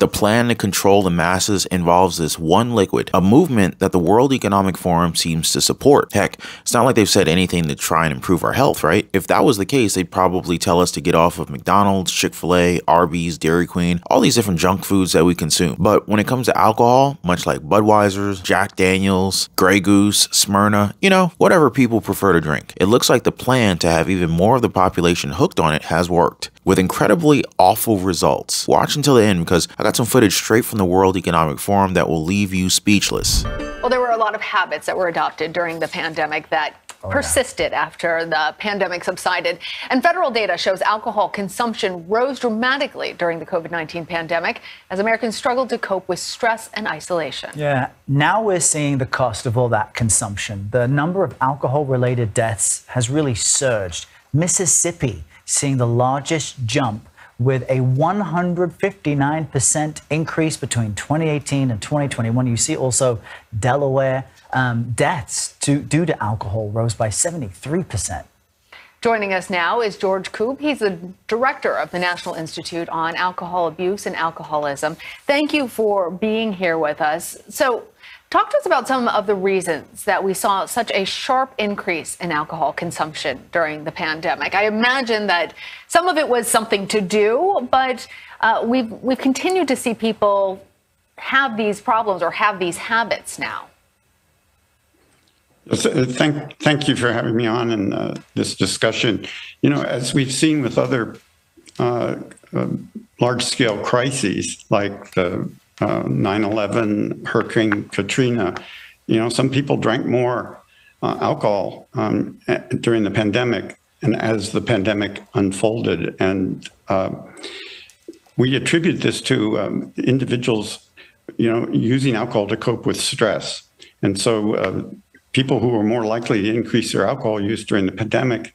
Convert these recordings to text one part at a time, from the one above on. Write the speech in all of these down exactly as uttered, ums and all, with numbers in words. The plan to control the masses involves this one liquid, a movement that the World Economic Forum seems to support. Heck, it's not like they've said anything to try and improve our health, right? If that was the case, they'd probably tell us to get off of McDonald's, Chick-fil-A, Arby's, Dairy Queen, all these different junk foods that we consume. But when it comes to alcohol, much like Budweiser's, Jack Daniel's, Grey Goose, Smyrna, you know, whatever people prefer to drink, it looks like the plan to have even more of the population hooked on it has worked, with incredibly awful results. Watch until the end because I got some footage straight from the World Economic Forum that will leave you speechless. Well, there were a lot of habits that were adopted during the pandemic that oh, persisted yeah. after the pandemic subsided. And federal data shows alcohol consumption rose dramatically during the COVID nineteen pandemic as Americans struggled to cope with stress and isolation. Yeah, now we're seeing the cost of all that consumption. The number of alcohol-related deaths has really surged. Mississippi seeing the largest jump with a one hundred fifty-nine percent increase between twenty eighteen and twenty twenty-one. You see also Delaware um, deaths to, due to alcohol rose by seventy-three percent. Joining us now is George Koob. He's the director of the National Institute on Alcohol Abuse and Alcoholism. Thank you for being here with us. So talk to us about some of the reasons that we saw such a sharp increase in alcohol consumption during the pandemic. I imagine that some of it was something to do, but uh, we've, we've continued to see people have these problems or have these habits now. Thank, thank you for having me on in uh, this discussion. You know, as we've seen with other uh, uh, large-scale crises like the nine eleven, uh, Hurricane Katrina, you know, some people drank more uh, alcohol um, during the pandemic and as the pandemic unfolded. And uh, we attribute this to um, individuals, you know, using alcohol to cope with stress. And so uh, people who were more likely to increase their alcohol use during the pandemic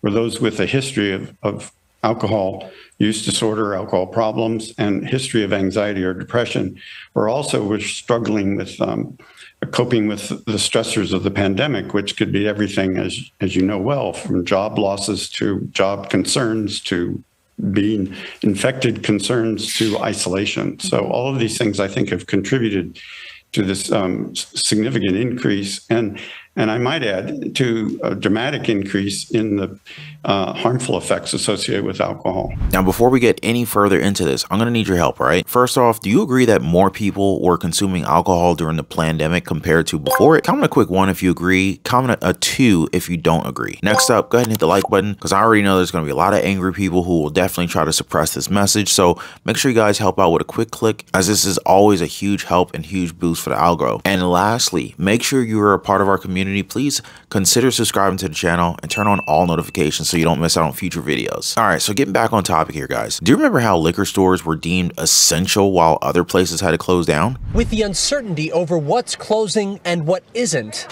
were those with a history of, of alcohol use disorder, alcohol problems, and history of anxiety or depression, or also were struggling with um, coping with the stressors of the pandemic, which could be everything, as, as you know well, from job losses to job concerns to being infected concerns to isolation. So all of these things, I think, have contributed to this um, significant increase, and and I might add to a dramatic increase in the uh, harmful effects associated with alcohol. Now, before we get any further into this, I'm gonna need your help, all right? First off, do you agree that more people were consuming alcohol during the pandemic compared to before it? Comment a quick one if you agree, comment a two if you don't agree. Next up, go ahead and hit the like button because I already know there's gonna be a lot of angry people who will definitely try to suppress this message. So make sure you guys help out with a quick click, as this is always a huge help and huge boost for the algo. And lastly, make sure you are a part of our community. Please consider subscribing to the channel and turn on all notifications so you don't miss out on future videos. All right, so getting back on topic here, guys. Do you remember how liquor stores were deemed essential while other places had to close down? With the uncertainty over what's closing and what isn't,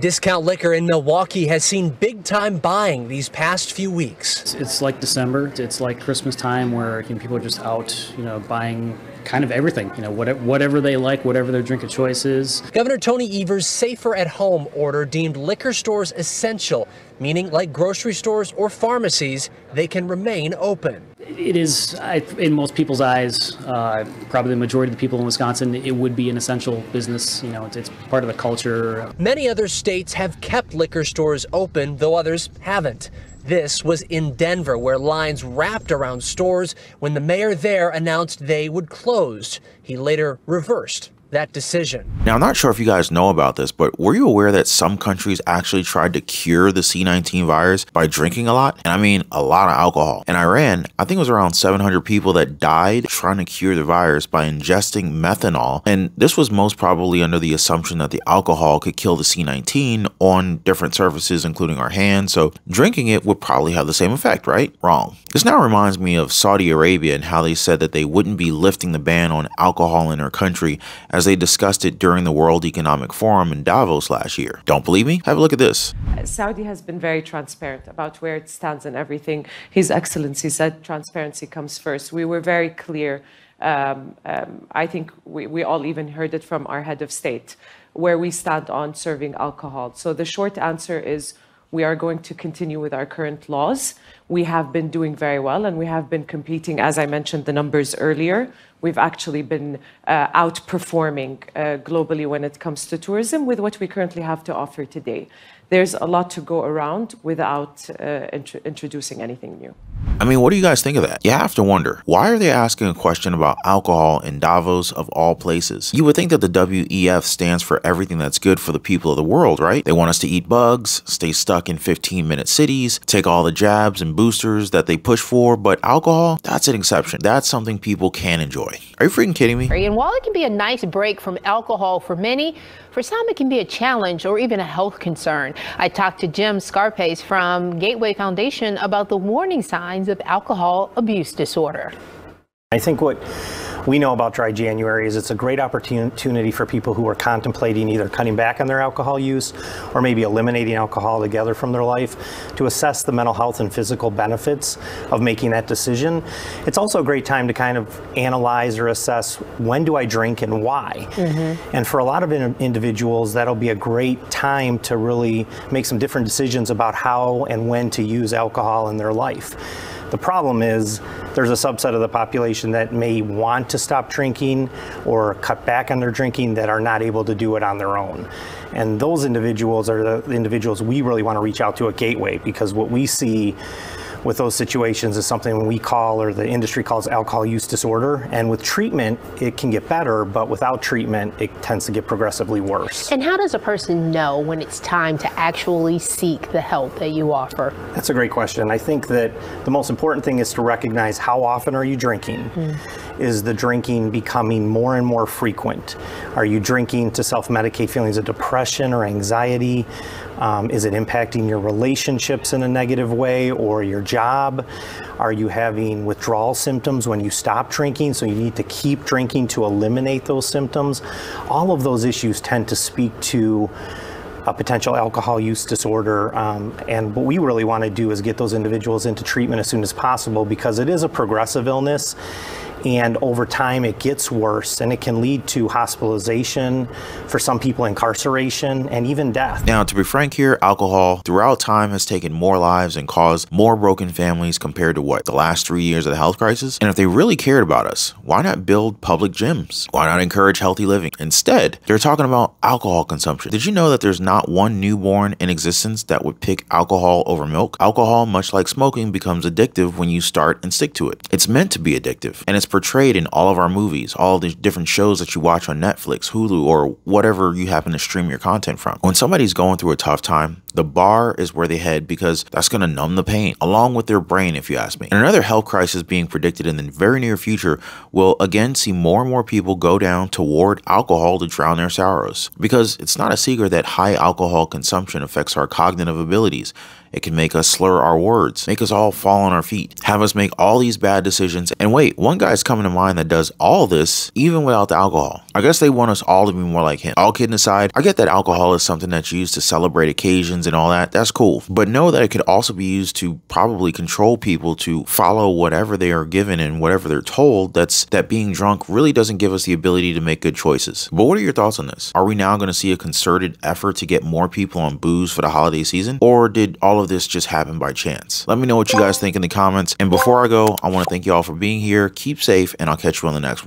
discount liquor in Milwaukee has seen big-time buying these past few weeks. It's, it's like December. It's like Christmas time where you know, people are just out, you know, buying kind of everything, you know, whatever, whatever they like, whatever their drink of choice is. Governor Tony Evers' safer at home order deemed liquor stores essential, meaning like grocery stores or pharmacies, they can remain open. It is, I, in most people's eyes, uh, probably the majority of the people in Wisconsin, it would be an essential business. You know, it's, it's part of the culture. Many other states have kept liquor stores open, though others haven't. This was in Denver, where lines wrapped around stores when the mayor there announced they would close. He later reversed that decision. Now, I'm not sure if you guys know about this, but were you aware that some countries actually tried to cure the C nineteen virus by drinking a lot? And I mean, a lot of alcohol. In Iran, I think it was around seven hundred people that died trying to cure the virus by ingesting methanol. And this was most probably under the assumption that the alcohol could kill the C nineteen on different surfaces, including our hands. So drinking it would probably have the same effect, right? Wrong. This now reminds me of Saudi Arabia and how they said that they wouldn't be lifting the ban on alcohol in their country as they discussed it during the World Economic Forum in Davos last year. Don't believe me? Have a look at this. Saudi has been very transparent about where it stands and everything. His Excellency said transparency comes first. We were very clear. Um, um, I think we, we all even heard it from our head of state, where we stand on serving alcohol. So the short answer is we are going to continue with our current laws. we have been doing very well, and we have been competing, as I mentioned the numbers earlier. We've actually been uh, outperforming uh, globally when it comes to tourism with what we currently have to offer today. There's a lot to go around without uh, int- introducing anything new. I mean, what do you guys think of that? You have to wonder, why are they asking a question about alcohol in Davos of all places? You would think that the W E F stands for everything that's good for the people of the world, right? They want us to eat bugs, stay stuck in fifteen minute cities, take all the jabs and boosters that they push for, but alcohol, that's an exception. That's something people can enjoy. Are you freaking kidding me? And while it can be a nice break from alcohol for many, for some it can be a challenge or even a health concern. I talked to Jim Scarpace from Gateway Foundation about the warning signs of alcohol abuse disorder. I think what we know about Dry January is it's a great opportunity for people who are contemplating either cutting back on their alcohol use or maybe eliminating alcohol altogether from their life to assess the mental health and physical benefits of making that decision. It's also a great time to kind of analyze or assess, when do I drink and why? Mm-hmm. And for a lot of in- individuals, that'll be a great time to really make some different decisions about how and when to use alcohol in their life. The problem is there's a subset of the population that may want to stop drinking or cut back on their drinking that are not able to do it on their own. And those individuals are the individuals we really want to reach out to at Gateway, because what we see with those situations is something we call, or the industry calls, alcohol use disorder. And with treatment, it can get better, but without treatment, it tends to get progressively worse. And how does a person know when it's time to actually seek the help that you offer? That's a great question. I think that the most important thing is to recognize, how often are you drinking? Mm. Is the drinking becoming more and more frequent? Are you drinking to self-medicate feelings of depression or anxiety? Um, is it impacting your relationships in a negative way or your job? Are you having withdrawal symptoms when you stop drinking, so you need to keep drinking to eliminate those symptoms? All of those issues tend to speak to a potential alcohol use disorder. Um, and what we really want to do is get those individuals into treatment as soon as possible, because it is a progressive illness. And over time, it gets worse, and it can lead to hospitalization, for some people incarceration, and even death. Now, to be frank here, alcohol throughout time has taken more lives and caused more broken families compared to what, the last three years of the health crisis? And if they really cared about us, why not build public gyms? Why not encourage healthy living? Instead, they're talking about alcohol consumption. Did you know that there's not one newborn in existence that would pick alcohol over milk? Alcohol, much like smoking, becomes addictive when you start and stick to it. It's meant to be addictive, and it's portrayed in all of our movies, all the different shows that you watch on Netflix, Hulu, or whatever you happen to stream your content from. When somebody's going through a tough time, the bar is where they head, because that's going to numb the pain, along with their brain, if you ask me. And another health crisis being predicted in the very near future will again see more and more people go down toward alcohol to drown their sorrows, because it's not a secret that high alcohol consumption affects our cognitive abilities. It can make us slur our words, make us all fall on our feet, have us make all these bad decisions. And wait, one guy's coming to mind that does all this even without the alcohol. I guess they want us all to be more like him. All kidding aside, I get that alcohol is something that's used to celebrate occasions and all that. That's cool. But know that it could also be used to probably control people to follow whatever they are given and whatever they're told. That's that being drunk really doesn't give us the ability to make good choices. But what are your thoughts on this? Are we now going to see a concerted effort to get more people on booze for the holiday season? Or did all of this just happened by chance? Let me know what you guys think in the comments. And before I go, I want to thank you all for being here. Keep safe, and I'll catch you on the next one.